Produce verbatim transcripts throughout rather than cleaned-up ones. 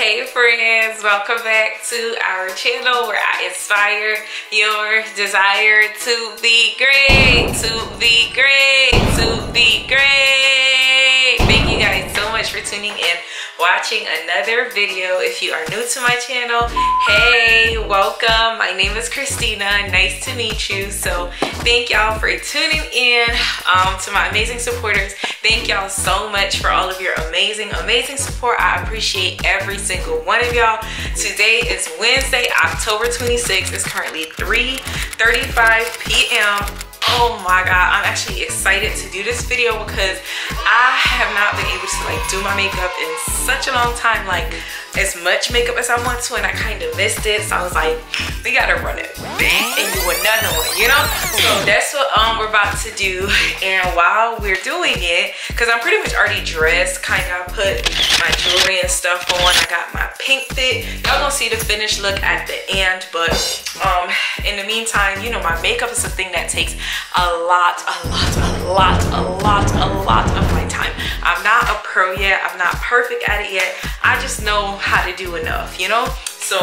Hey friends, welcome back to our channel where I inspire your desire to be great, to be great, to be great. Thank you guys so much for tuning in, watching another video. If you are new to my channel, hey, welcome. My name is Christina. Nice to meet you. So thank y'all for tuning in. Um, to my amazing supporters, thank y'all so much for all of your amazing, amazing support. I appreciate every single one of y'all. Today is Wednesday, October twenty-sixth. It's currently three thirty-five p m Oh my god, I'm actually excited to do this video because I have not been able to like do my makeup in such a long time, like as much makeup as I want to, and I kind of missed it. So I was like, we gotta run it back and do another one, you know? So that's what um we're about to do. And while we're doing it, because I'm pretty much already dressed, kind of put my jewelry and stuff on. I got my pink fit. Y'all gonna see the finished look at the end, but um in the meantime, you know, my makeup is a thing that takes a lot, a lot, a lot, a lot, a lot of my time. I'm not a pro yet. I'm not perfect at it yet. I just know how to do enough, you know? So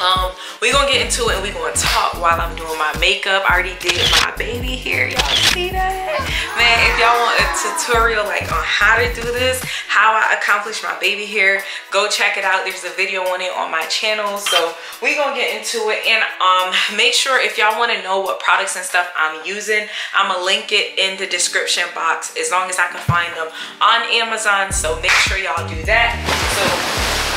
um we're gonna get into it and we're gonna talk while I'm doing my makeup. I already did my baby hair, y'all see that? Man, if y'all want a tutorial like on how to do this, how I accomplished my baby hair, go check it out. There's a video on it on my channel. So we're gonna get into it, and um make sure if y'all want to know what products and stuff I'm using, I'm gonna link it in the description box as long as I can find them on Amazon. So make sure y'all do that. So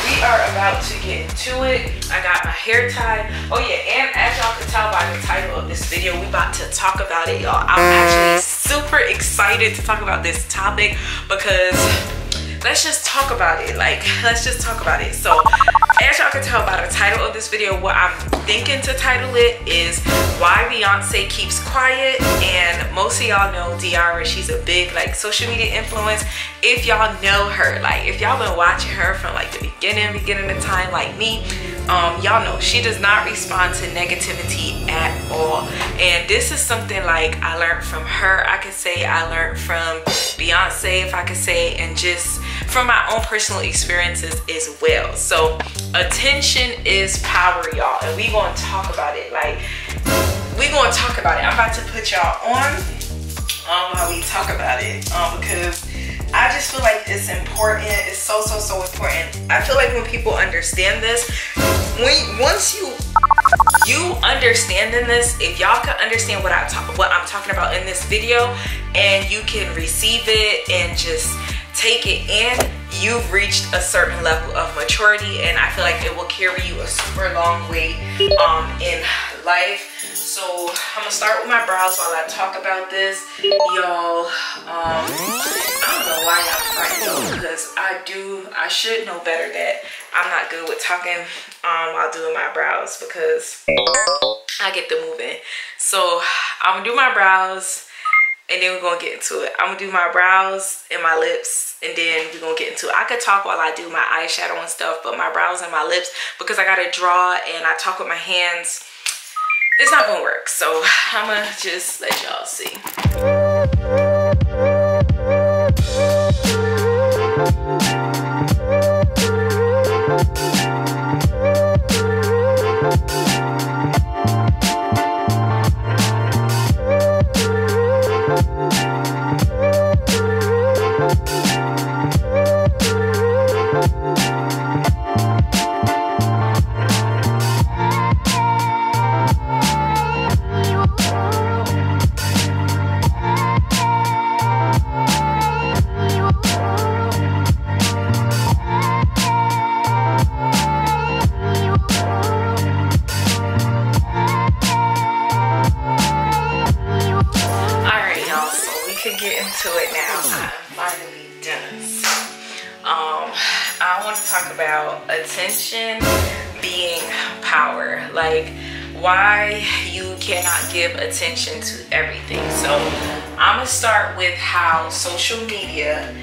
we are about to get to it. I got my hair tied. Oh yeah, and as y'all can tell by the title of this video, we about to talk about it, y'all. I'm actually super excited to talk about this topic because let's just talk about it. Like, let's just talk about it. So as y'all can tell by the title of this video, what I'm thinking to title it is Why Beyonce Keeps Quiet. And most of y'all know De'arra. She's a big like social media influence. If y'all know her, like if y'all been watching her from like the beginning, beginning of time like me, um, y'all know she does not respond to negativity at all. And this is something like I learned from her. I could say I learned from Beyonce, if I could say, and just from my own personal experiences as well. So attention is power, y'all, and we gonna talk about it. Like, we gonna talk about it. I'm about to put y'all on um, while we talk about it, um, because I just feel like it's important. It's so, so, so important. I feel like when people understand this, when once you you understanding this, if y'all can understand what I talk, what I'm talking about in this video, and you can receive it and just take it in, you've reached a certain level of maturity, and I feel like it will carry you a super long way um, in life. So I'm gonna start with my brows while I talk about this, y'all. Um, I don't know why I'm frightened, because I do, I should know better that I'm not good with talking um, while doing my brows, because I get the moving. So I'm gonna do my brows, and then we're gonna get into it. I'm gonna do my brows and my lips, and then we're gonna get into it. I could talk while I do my eyeshadow and stuff, but my brows and my lips, because I gotta draw and I talk with my hands, it's not gonna work. So I'm gonna just let y'all see. Attention being power, like why you cannot give attention to everything. So I'm gonna start with how social media,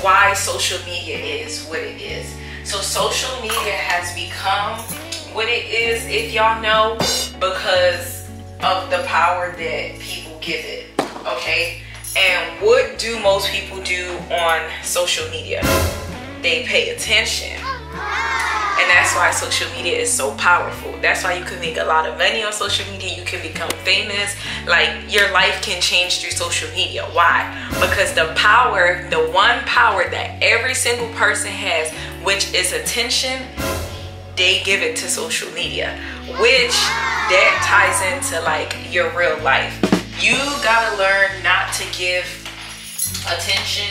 why social media is what it is. So social media has become what it is, if y'all know, because of the power that people give it, okay? And what do most people do on social media? they pay attention. And that's why social media is so powerful. That's why you can make a lot of money on social media. You can become famous. Like, your life can change through social media. Why? Because the power, the one power that every single person has, which is attention, they give it to social media, which that ties into like your real life. You gotta learn not to give attention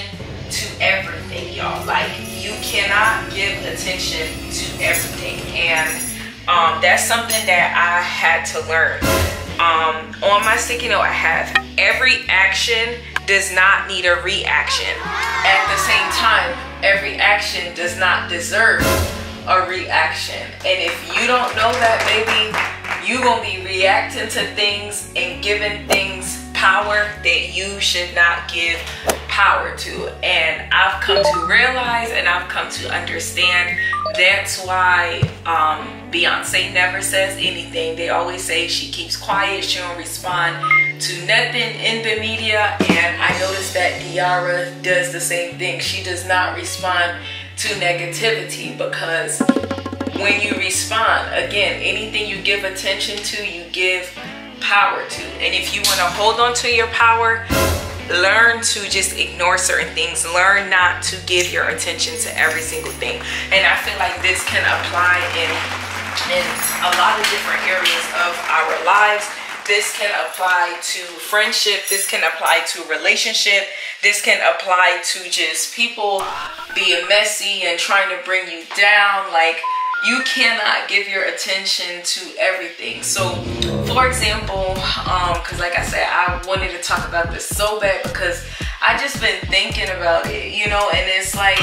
to everything, y'all. Like, you cannot give attention to everything, and um, that's something that I had to learn. Um, on my sticky note, I have every action does not need a reaction. At the same time, every action does not deserve a reaction. And if you don't know that, baby, you gonna be reacting to things and giving things power that you should not give power to. And I've come to realize and I've come to understand that's why um, Beyonce never says anything. They always say she keeps quiet, she don't respond to nothing in the media. And I noticed that De'arra does the same thing. She does not respond to negativity, because when you respond, again, anything you give attention to, you give power to. And if you want to hold on to your power, learn to just ignore certain things. Learn not to give your attention to every single thing. And I feel like this can apply in, in a lot of different areas of our lives. This can apply to friendship. This can apply to relationship. This can apply to just people being messy and trying to bring you down. Like, you cannot give your attention to everything. So, for example, um, because like I said, I wanted to talk about this so bad because I just been thinking about it, you know, and it's like,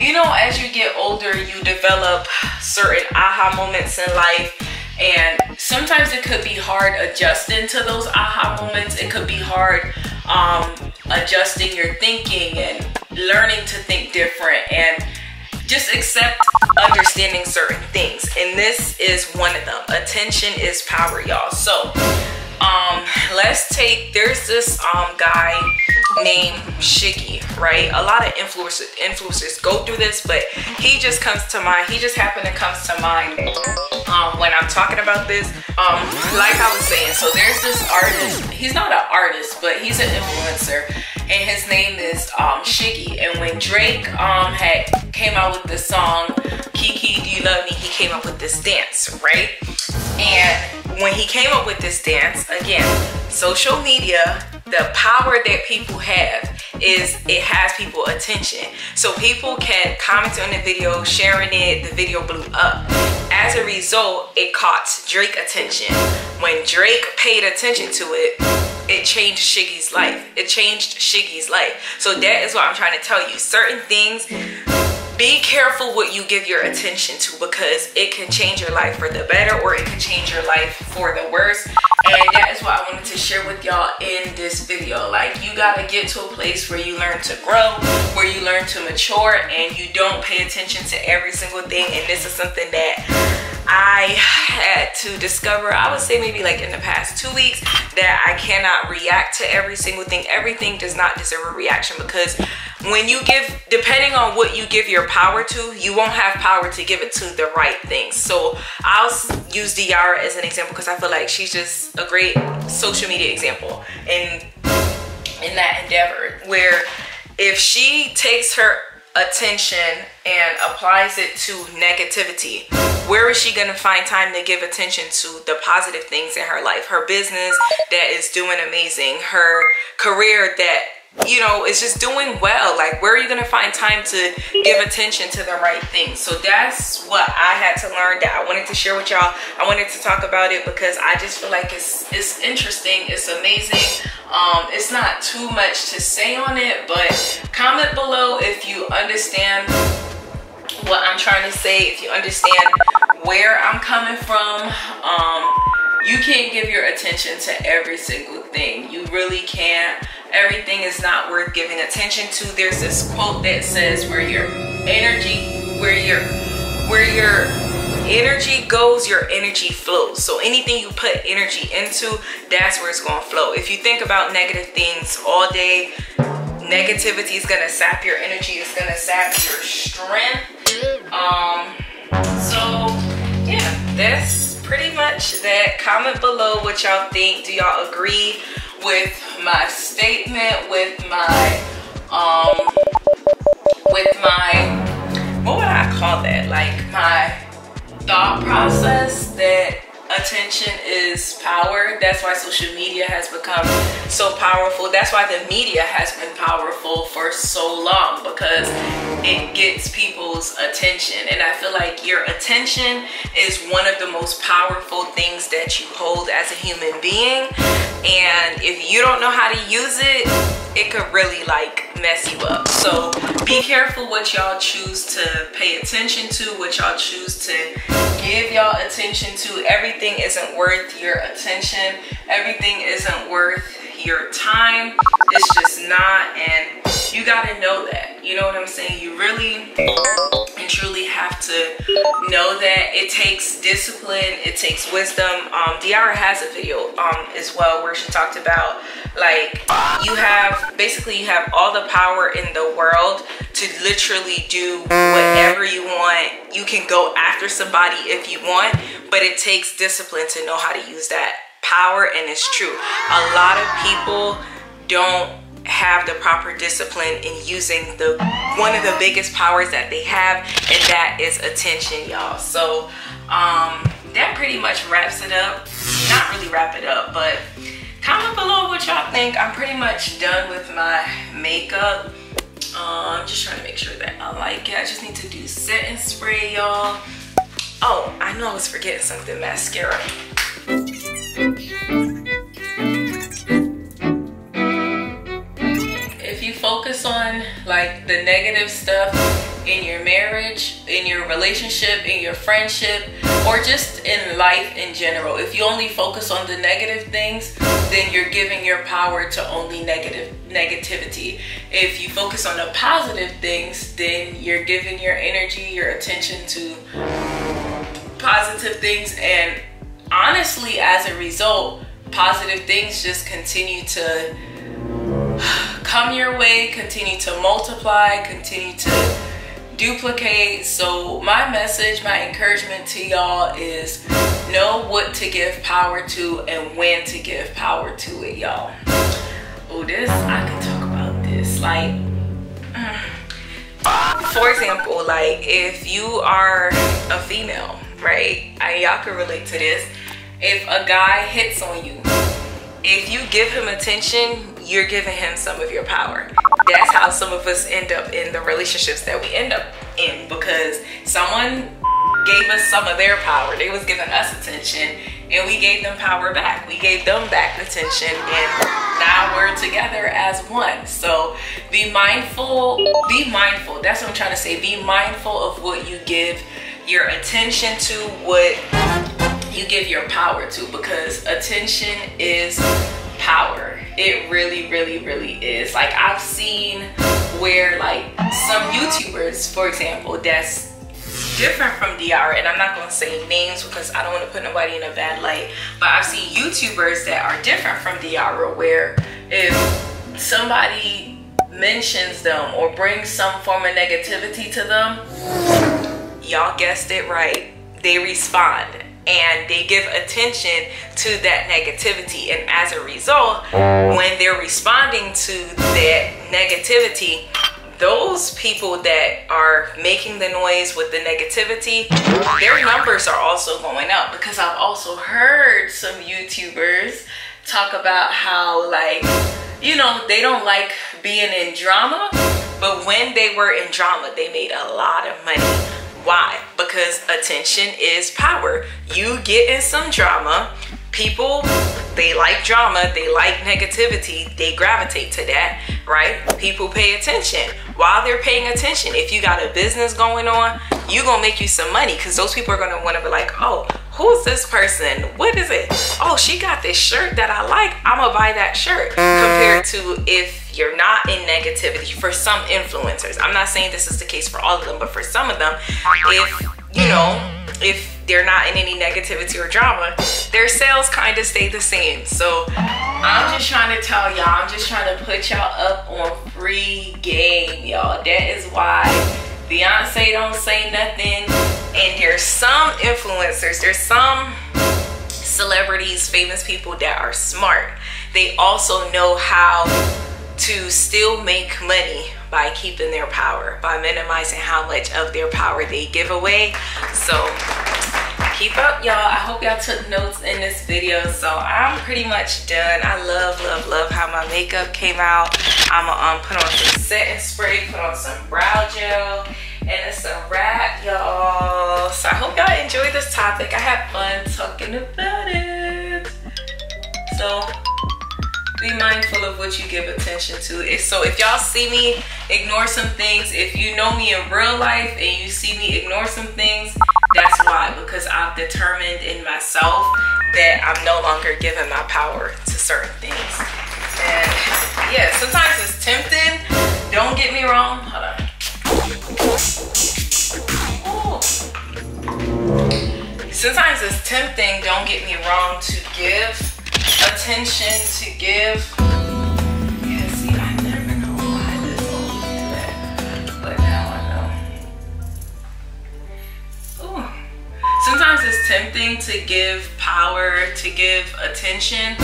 you know, as you get older, you develop certain aha moments in life. And sometimes it could be hard adjusting to those aha moments. It could be hard um, adjusting your thinking and learning to think different and just accept understanding certain things. And this is one of them. Attention is power, y'all. So um, let's take, there's this um, guy named Shiggy, right? A lot of influencers, influencers go through this, but he just comes to mind. He just happened to come to mind um, when I'm talking about this. Um, like I was saying, so there's this artist. He's not an artist, but he's an influencer, and his name is um, Shiggy. And when Drake um, had came out with the song "Kiki, Do You Love Me?", he came up with this dance, right? And when he came up with this dance, again, social media, the power that people have is it has people attention. So people can comment on the video, sharing it, the video blew up. As a result, it caught Drake attention. When Drake paid attention to it, it changed Shiggy's life. It changed Shiggy's life. So that is what I'm trying to tell you. Certain things, be careful what you give your attention to, because it can change your life for the better or it can change your life for the worse. And that is what I wanted to share with y'all in this video. Like, you gotta get to a place where you learn to grow, where you learn to mature, and you don't pay attention to every single thing. And this is something that I had to discover, I would say maybe like in the past two weeks, that I cannot react to every single thing. Everything does not deserve a reaction, because when you give, depending on what you give your power to, you won't have power to give it to the right things. So I'll use De'arra as an example, because I feel like she's just a great social media example in, in that endeavor, where if she takes her attention and applies it to negativity, where is she gonna find time to give attention to the positive things in her life? Her business that is doing amazing, her career that, you know, is just doing well. Like, where are you gonna find time to give attention to the right things? So that's what I had to learn, that I wanted to share with y'all. I wanted to talk about it because I just feel like it's it's interesting, it's amazing. Um, it's not too much to say on it, but comment below if you understand what I'm trying to say, if you understand where I'm coming from. Um, you can't give your attention to every single thing. You really can't. Everything is not worth giving attention to. There's this quote that says, where your energy, where your, where your energy goes, your energy flows. So anything you put energy into, that's where it's gonna flow. If you think about negative things all day, negativity is gonna sap your energy, it's gonna sap your strength. Um so yeah, that's pretty much that. Comment below what y'all think. Do y'all agree with my statement, with my um with my what would I call that, like my thought process that attention is power? That's why social media has become so powerful. That's why the media has been powerful for so long, because it gets people's attention. And I feel like your attention is one of the most powerful things that you hold as a human being, and if you don't know how to use it, it could really like mess you up. So be careful what y'all choose to pay attention to, what y'all choose to give y'all attention to. Everything isn't worth your attention, everything isn't worth your time. It's just not, and you gotta know that. You know what I'm saying? You really and truly have to know that. It takes discipline, it takes wisdom. um De'arra has a video um as well where she talked about, like, you have basically you have all the power in the world to literally do whatever you want. You can go after somebody if you want, but it takes discipline to know how to use that power. And it's true, a lot of people don't have the proper discipline in using the one of the biggest powers that they have, and that is attention, y'all. So um that pretty much wraps it up. Not really wrap it up, but comment below what y'all think. I'm pretty much done with my makeup. I'm um, just trying to make sure that I like it. I just need to do set and spray, y'all. Oh, I know I was forgetting something. Mascara. If you focus on like the negative stuff in your marriage, in your relationship, in your friendship, or just in life in general, if you only focus on the negative things, then you're giving your power to only negative negativity. If you focus on the positive things, then you're giving your energy, your attention to positive things, and honestly, as a result, positive things just continue to come your way, continue to multiply, continue to duplicate. So my message, my encouragement to y'all is know what to give power to and when to give power to it, y'all. Oh, this, I could talk about this. Like, for example, like if you are a female, right, and y'all can relate to this, if a guy hits on you, if you give him attention, you're giving him some of your power. That's how some of us end up in the relationships that we end up in, because someone gave us some of their power. They was giving us attention, and we gave them power back. We gave them back attention, and now we're together as one. So be mindful, be mindful. That's what I'm trying to say. Be mindful of what you give your attention to, what you give your power to, because attention is power. It really, really, really is. Like, I've seen where like some YouTubers, for example, that's different from De'arra, and I'm not going to say names because I don't want to put nobody in a bad light, but I've seen YouTubers that are different from De'arra where if somebody mentions them or brings some form of negativity to them, y'all guessed it right, they respond and they give attention to that negativity. And as a result, when they're responding to that negativity, those people that are making the noise with the negativity, their numbers are also going up. Because I've also heard some YouTubers talk about how, like, you know, they don't like being in drama, but when they were in drama, they made a lot of money. Why? Because attention is power. You get in some drama, people, they like drama, they like negativity, they gravitate to that, right? People pay attention. While they're paying attention, if you got a business going on, you gonna make you some money, because those people are gonna wanna be like, oh, who's this person? What is it? Oh, she got this shirt that I like, I'm gonna buy that shirt. Compared to if you're not in negativity, for some influencers, I'm not saying this is the case for all of them, but for some of them, if, you know, if they're not in any negativity or drama, their sales kind of stay the same. So I'm just trying to tell y'all, I'm just trying to put y'all up on free game, y'all. That is why Beyonce don't say nothing. And there's some influencers, there's some celebrities, famous people that are smart. They also know how to still make money by keeping their power, by minimizing how much of their power they give away. So keep up, y'all. I hope y'all took notes in this video. So I'm pretty much done. I love, love, love how my makeup came out. I'm gonna um, put on some setting spray, put on some brow gel, and it's a wrap, y'all. So I hope y'all enjoyed this topic. I had fun talking about it. So be mindful of what you give attention to. So if y'all see me ignore some things, if you know me in real life and you see me ignore some things, that's why, because I've determined in myself that I'm no longer giving my power to certain things. And yeah, sometimes it's tempting, don't get me wrong. Hold on. Ooh. Sometimes it's tempting, don't get me wrong, to give attention, to give. Yeah, see, I never know why this always do that, but now I know. Ooh. Sometimes it's tempting to give power, to give attention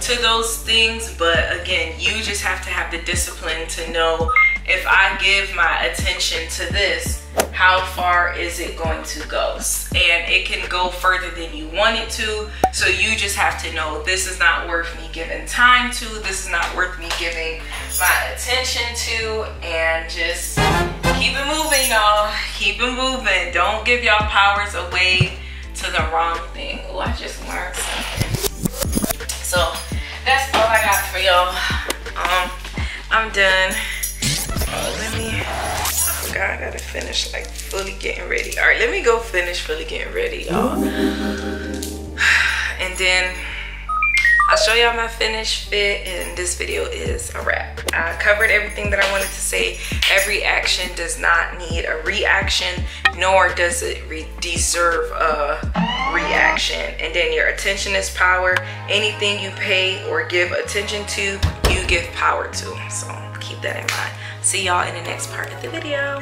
to those things, but again, you just have to have the discipline to know, if I give my attention to this, how far is it going to go? And it can go further than you want it to. So you just have to know, this is not worth me giving time to. This is not worth me giving my attention to. And just keep it moving, y'all. Keep it moving. Don't give y'all powers away to the wrong thing. Oh, I just learned something. So that's all I got for y'all. Um, I'm done. Oh, let me, oh God, I gotta finish like fully getting ready. All right, let me go finish fully getting ready, y'all. And then I'll show y'all my finished fit, and this video is a wrap. I covered everything that I wanted to say. Every action does not need a reaction, nor does it re deserve a reaction. And then your attention is power. Anything you pay or give attention to, you give power to. So keep that in mind. See y'all in the next part of the video.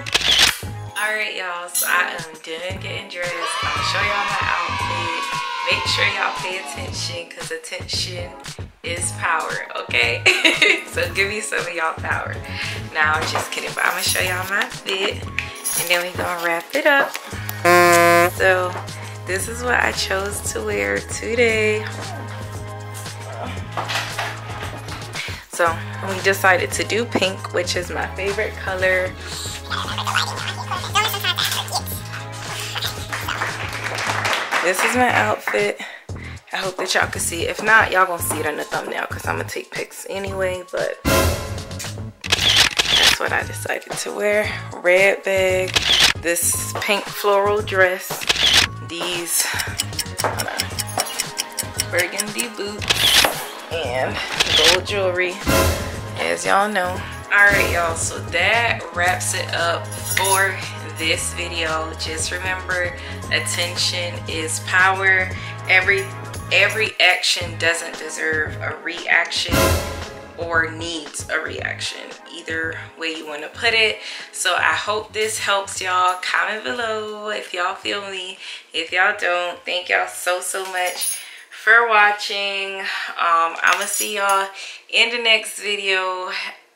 All right, y'all, so I am done getting dressed. I'll show y'all my outfit. Make sure y'all pay attention, because attention is power, okay? So give me some of y'all power. Now, I'm just kidding, but I'm gonna show y'all my fit, and then we're gonna wrap it up. So this is what I chose to wear today. So we decided to do pink, which is my favorite color. This is my outfit. I hope that y'all can see it. If not, y'all gonna see it in the thumbnail, because I'm gonna take pics anyway, but that's what I decided to wear. Red bag, this pink floral dress, these burgundy boots, and gold jewelry, as y'all know. All right, y'all, so that wraps it up for this video. Just remember, attention is power. Every every action doesn't deserve a reaction or needs a reaction, either way you want to put it. So I hope this helps, y'all. Comment below if y'all feel me. If y'all don't, thank y'all so so much for watching. um I'm gonna see y'all in the next video,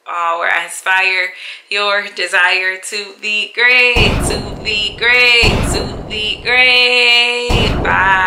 uh, where I inspire your desire to be great, to be great, to be great. Bye.